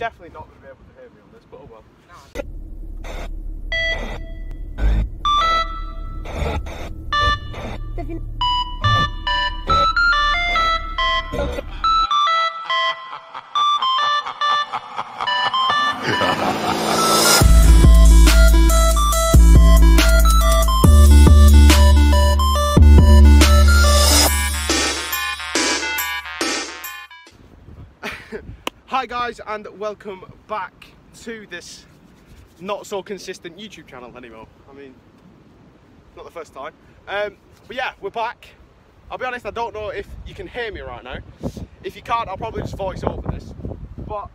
definitely not going to be able to hear me on this, but oh well. Hi guys, and welcome back to this not so consistent YouTube channel anymore. I mean, not the first time. But yeah, we're back. I'll be honest, I don't know if you can hear me right now. If you can't, I'll probably just voice over this. But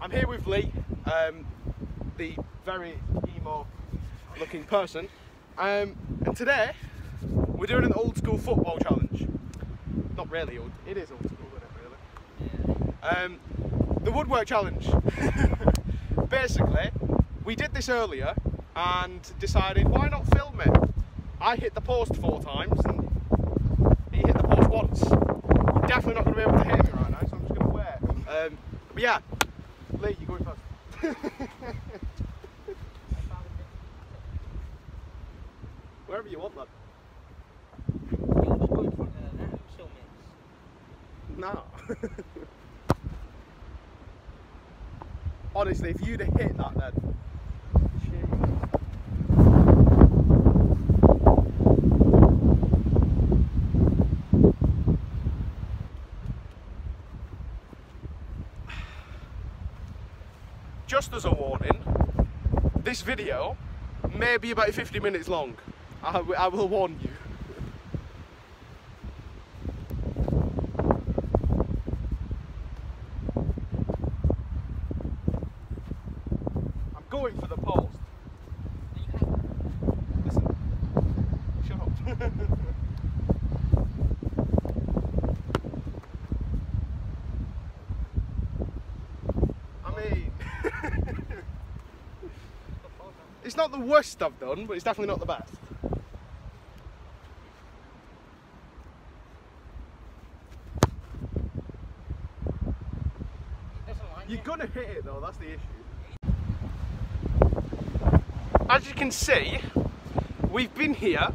I'm here with Lee, the very emo looking person. And today, we're doing an old school football challenge. Not really old, it is old school, isn't it really? The woodwork challenge. Basically, we did this earlier and decided why not film it. I hit the post 4 times and he hit the post once. You're definitely not going to be able to hear me right now, so I'm just going to wear. But yeah, Lee, you're going first. Wherever you want, lad. No. Honestly, if you'd have hit that then. Just as a warning, this video may be about 50 minutes long. I will warn you. Going for the post. Listen. Shut up. I mean, it's not the worst I've done, but it's definitely not the best. You're gonna hit it though, that's the issue. As you can see, we've been here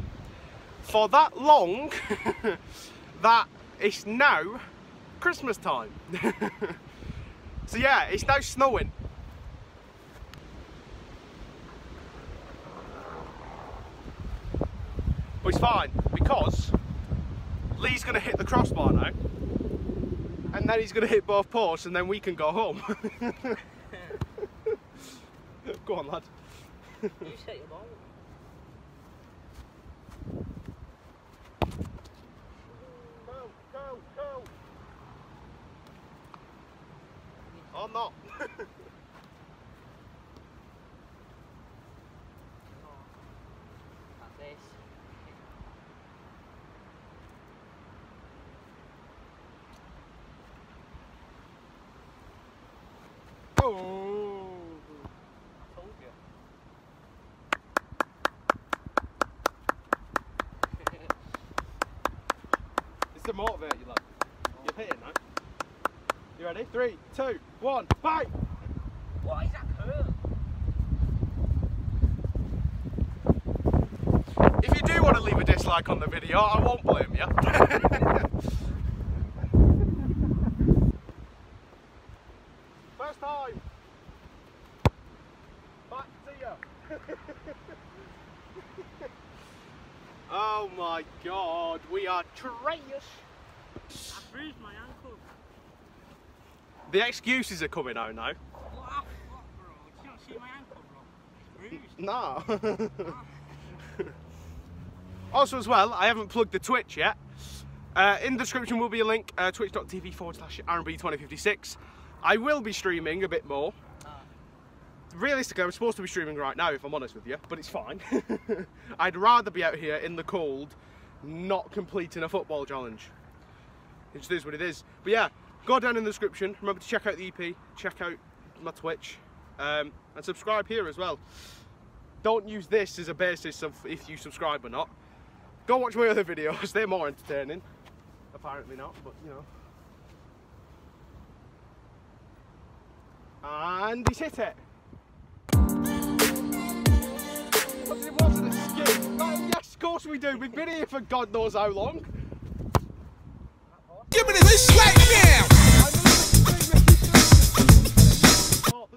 for that long that it's now Christmas time. So yeah, it's now snowing. But it's fine, because Lee's going to hit the crossbar now, and then he's going to hit both posts, and then we can go home. Go on, lad. You set your ball. Go, go, go! Or not! Oh! To motivate you, lad. You're hitting now. You ready? 3, 2, 1, bite! What is that curl? If you do want to leave a dislike on the video, I won't blame you. First time! Back to you! Oh my god, we are trash! I bruised my ankle. The excuses are coming out now. What, bro? Did you not see my ankle, bro? It's bruised. No. Also as well, I haven't plugged the Twitch yet. In the description will be a link, twitch.tv/RB2056. I will be streaming a bit more. Realistically, I'm supposed to be streaming right now, if I'm honest with you, but it's fine. I'd rather be out here in the cold, not completing a football challenge. It just is what it is. But yeah, go down in the description. Remember to check out the EP, check out my Twitch, and subscribe here as well. Don't use this as a basis of if you subscribe or not. Go watch my other videos. They're more entertaining. Apparently not, but you know. and he's hit it. It wasn't a skip. Yes, of course we do. We've been here for God knows how long. Give me this right now!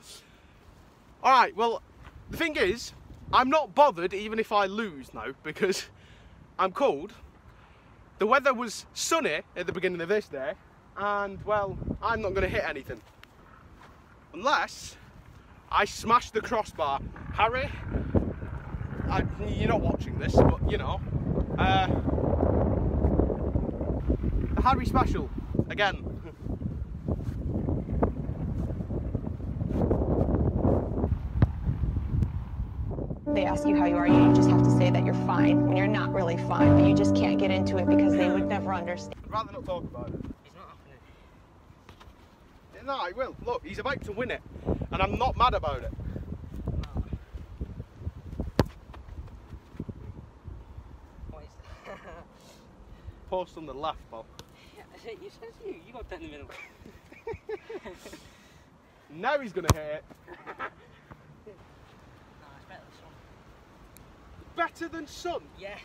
Alright, well, the thing is, I'm not bothered even if I lose now because I'm cold. The weather was sunny at the beginning of this day and, well, I'm not going to hit anything. Unless I smash the crossbar. Harry, you're not watching this, but, you know. The Harry special, again. They ask you how you are, you just have to say that you're fine, when you're not really fine, but you just can't get into it because they would never understand. I'd rather not talk about it. It's not happening. No, I will. Look, he's about to win it, and I'm not mad about it. Post on the left, Bob. You said you got down the middle. Now he's going to hit it. Nah, it's better than sun. Better than sun? Yes.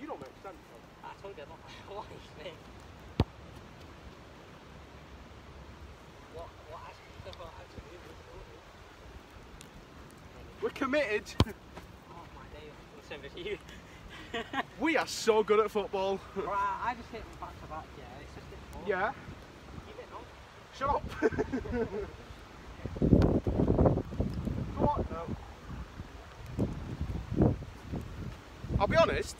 You don't make sense, Bob. I told you about my life, mate. What actually we're committed. Oh, my day. I'm you. We are so good at football. Right, I just hit them back to back, yeah. It's just a ball. Yeah. Shut up. Come on, though. I'll be honest,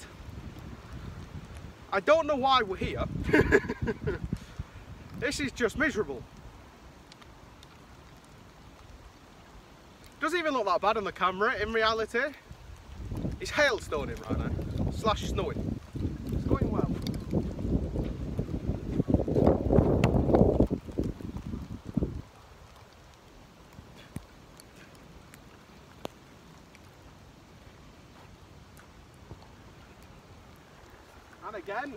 I don't know why we're here. This is just miserable. Doesn't even look that bad on the camera, in reality. It's hailstoning right now. Slash snowing. It's going well. And again.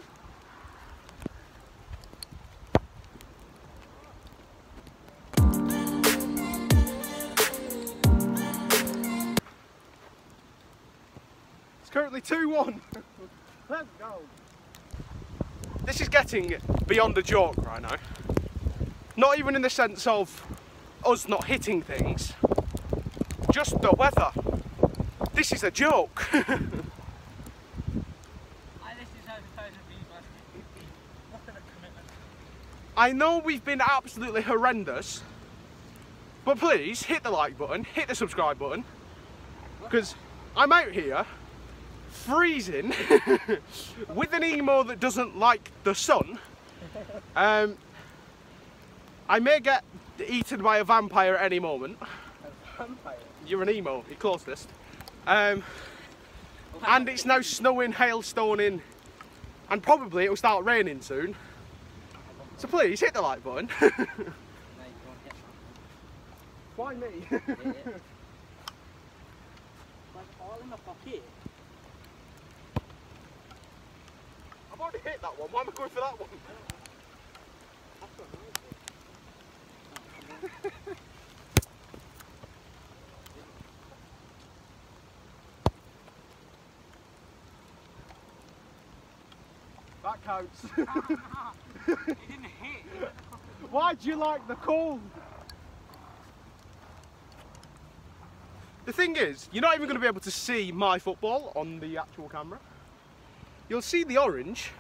It's currently 2-1. Let's go. This is getting beyond a joke right now. Not even in the sense of us not hitting things, just the weather. This is a joke. I listened to over 1,000 views last week. Nothing but commitment. I know we've been absolutely horrendous, but please hit the like button, hit the subscribe button, because I'm out here freezing with an emo that doesn't like the sun. I may get eaten by a vampire at any moment. A vampire? You're an emo, you're closest. And it's now snowing, hailstoning, and probably it'll start raining soon. So please hit the like button. Why me? Like all in the pocket. I've already hit that one, why am I going for that one? That counts. You didn't hit it. Why do you like the cold? The thing is, you're not even going to be able to see my football on the actual camera. You'll see the orange,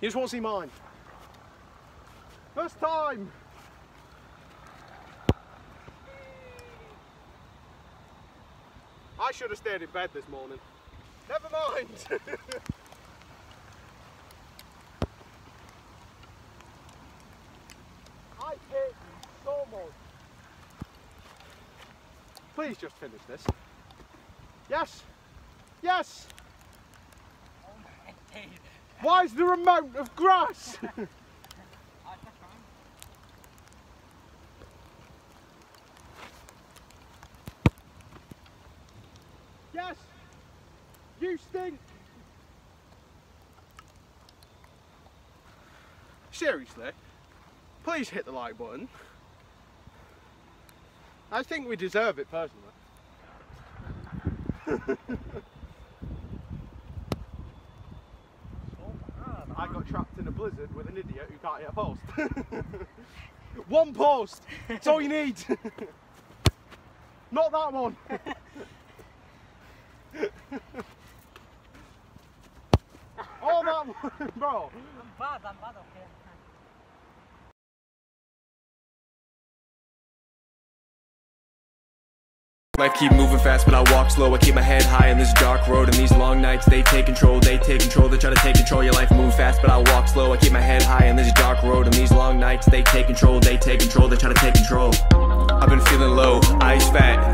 you just won't see mine. First time! I should have stayed in bed this morning. Never mind! I hate you so much. Please just finish this. Yes! Yes! Why is there an amount of grass? Yes! You stink! Seriously, please hit the like button. I think we deserve it personally. I got trapped in a blizzard with an idiot who can't hit a post. One post! That's all you need! Not that one! Oh, that one! Bro! I'm bad up here. Life keep moving fast, but I walk slow. I keep my head high in this dark road, and these long nights, they take control, they take control. They try to take control. Your life move fast, but I walk slow. I keep my head high in this dark road, and these long nights, they take control, they take control. They try to take control. I've been feeling low, ice fat.